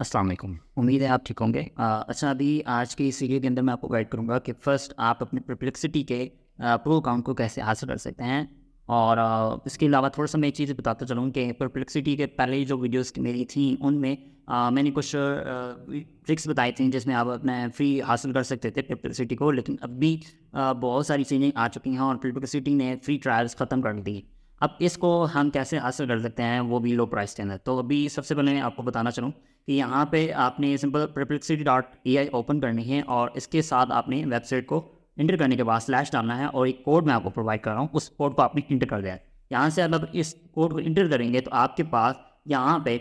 अस्सलाम वालेकुम, उम्मीद है आप ठीक होंगे। अच्छा, अभी आज के इस सीरीज के अंदर मैं आपको गाइड करूँगा कि फ़र्स्ट आप अपने परप्लेक्सिटी के प्रो अकाउंट को कैसे हासिल कर सकते हैं। और इसके अलावा थोड़ा सा मैं एक चीज़ बताता चलूँ कि परप्लेक्सिटी के पहले जो वीडियोस मेरी थी उनमें मैंने कुछ ट्रिक्स बताई थी जिसमें आप अपना फ्री हासिल कर सकते थे परप्लेक्सिटी को, लेकिन अभी बहुत सारी चीज़ें आ चुकी हैं और परप्लेक्सिटी ने फ्री ट्रायल्स ख़त्म कर दी। अब इसको हम कैसे हासिल कर सकते हैं वो भी लो प्राइस के अंदर। तो अभी सबसे पहले मैं आपको बताना चाहूँ कि यहाँ पे आपने सिंपल perplexity.ai ओपन करनी है और इसके साथ आपने वेबसाइट को इंटर करने के बाद स्लैश डालना है और एक कोड मैं आपको प्रोवाइड कर रहा हूँ, उस कोड को आपने इंटर कर दिया है। यहाँ से आप इस कोड को इंटर करेंगे तो आपके पास यहाँ पे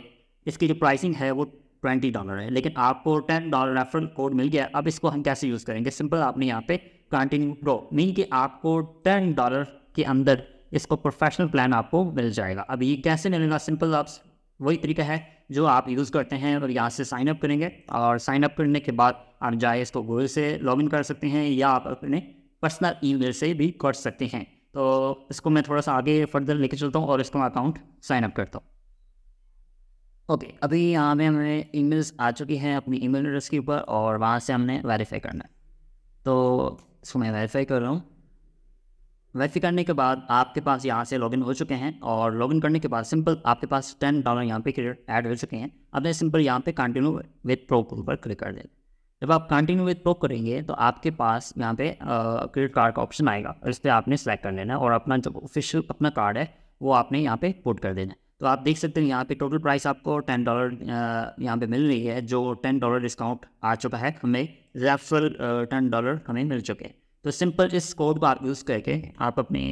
इसकी जो प्राइसिंग है वो $20 है, लेकिन आपको $10 रेफरल कोड मिल गया। अब इसको हम कैसे यूज़ करेंगे? सिंपल आपने यहाँ पे कंटिन्यू प्रो मीन कि आपको $10 के अंदर इसको प्रोफेशनल प्लान आपको मिल जाएगा। अब ये कैसे मिलेगा? सिंपल आप वही तरीका है जो आप यूज़ करते हैं और यहाँ से साइन अप करेंगे और साइन अप करने के बाद आप जाए इसको गूगल से लॉगिन कर सकते हैं या आप अपने पर्सनल ईमेल से भी कर सकते हैं। तो इसको मैं थोड़ा सा आगे फर्दर लेके चलता हूँ और इसको अकाउंट साइन अप करता हूँ। ओके, अभी यहाँ में हमें ईमेल्स आ चुकी हैं अपनी ईमेल एड्रेस के ऊपर और वहाँ से हमने वेरीफाई करना है। तो इसको मैं वेरीफाई कर रहा हूँ। वेरीफाई करने के बाद आपके पास यहाँ से लॉगिन हो चुके हैं और लॉगिन करने के बाद सिंपल आपके पास $10 यहाँ पे क्रेडिट ऐड हो चुके हैं। अब सिंपल यहाँ पे कंटिन्यू विद प्रो के ऊपर क्लिक कर देंगे। जब आप कंटिन्यू विद प्रो करेंगे तो आपके पास यहाँ पे क्रेडिट कार्ड का ऑप्शन आएगा और इस पर आपने सेलेक्ट कर लेना है और अपना जो ऑफिशियल अपना कार्ड है वो आपने यहाँ पे पुट कर देना है। तो आप देख सकते हैं यहाँ पे टोटल प्राइस आपको $10 यहाँ पे मिल रही है, जो $10 डिस्काउंट आ चुका है, हमें रेफरल $10 हमें मिल चुके हैं। तो सिंपल इस कोड को आप यूज़ करके आप अपने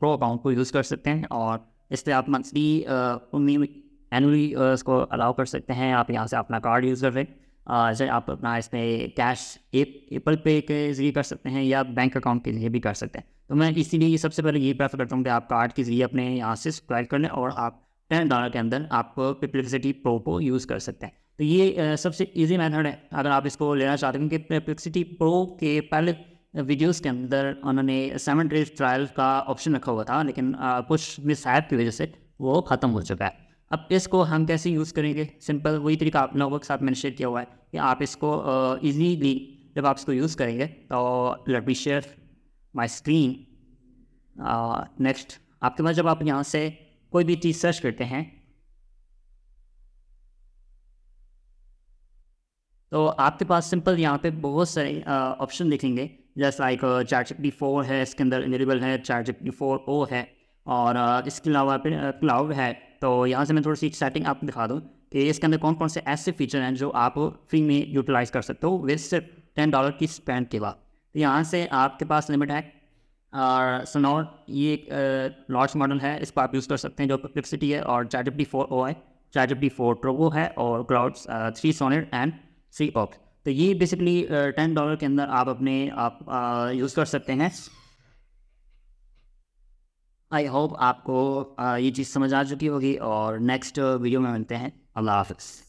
प्रो अकाउंट को यूज़ कर सकते हैं और इस पर आप मंथली एनुअली इसको अलाउ कर सकते हैं। आप यहाँ से अपना कार्ड यूज़ कर सकते, जैसे आप अपना इसमें कैश एप्पल पे के ज़रिए कर सकते हैं या बैंक अकाउंट के लिए भी कर सकते हैं। तो मैं इसीलिए सबसे पहले ये प्रेफर करता हूँ कि आप कार्ड के ज़रिए अपने यहाँ से सब्सक्राइब कर लें और आप $10 के अंदर आप परप्लेक्सिटी प्रो को यूज़ कर सकते हैं। तो ये सबसे ईजी मैथड है अगर आप इसको लेना चाहते हैं, क्योंकि परप्लेक्सिटी प्रो के पहले वीडियोस के अंदर उन्होंने 7 डेज ट्रायल का ऑप्शन रखा हुआ था, लेकिन कुछ मिसहैप की वजह से वो ख़त्म हो चुका है। अब इसको हम कैसे यूज़ करेंगे? सिंपल वही तरीका आप लोगों के साथ मैंने शेयर किया हुआ है कि आप इसको ईजीली जब आप इसको यूज़ करेंगे तो let me share my screen. Next आपके पास जब आप यहाँ से कोई भी चीज़ सर्च करते हैं तो आपके पास सिंपल यहाँ पे बहुत सारे ऑप्शन दिखेंगे, जैसे लाइक GPT-4 है, इसके अंदर इनेबल है, GPT-4o है और इसके अलावा क्लाउड है। तो यहाँ से मैं थोड़ी सी सेटिंग आपको दिखा दूँ कि इसके अंदर कौन कौन से ऐसे फीचर हैं जो आप फ्री में यूटिलाइज़ कर सकते हो विद सिर्फ $10 की स्पेंड के बाद। तो यहाँ से आपके पास लिमिट है और सोनॉट ये एक लार्ज मॉडल है, इसको आप यूज़ कर सकते हैं जो परप्लेक्सिटी है और GPT-4o है, GPT-4 Pro है और Claude 3 Sonnet and C ops. तो ये बेसिकली $10 के अंदर आप अपने आप यूज़ कर सकते हैं। आई होप आपको ये चीज़ समझ आ चुकी होगी और नेक्स्ट वीडियो में मिलते हैं। अल्लाह हाफिज़।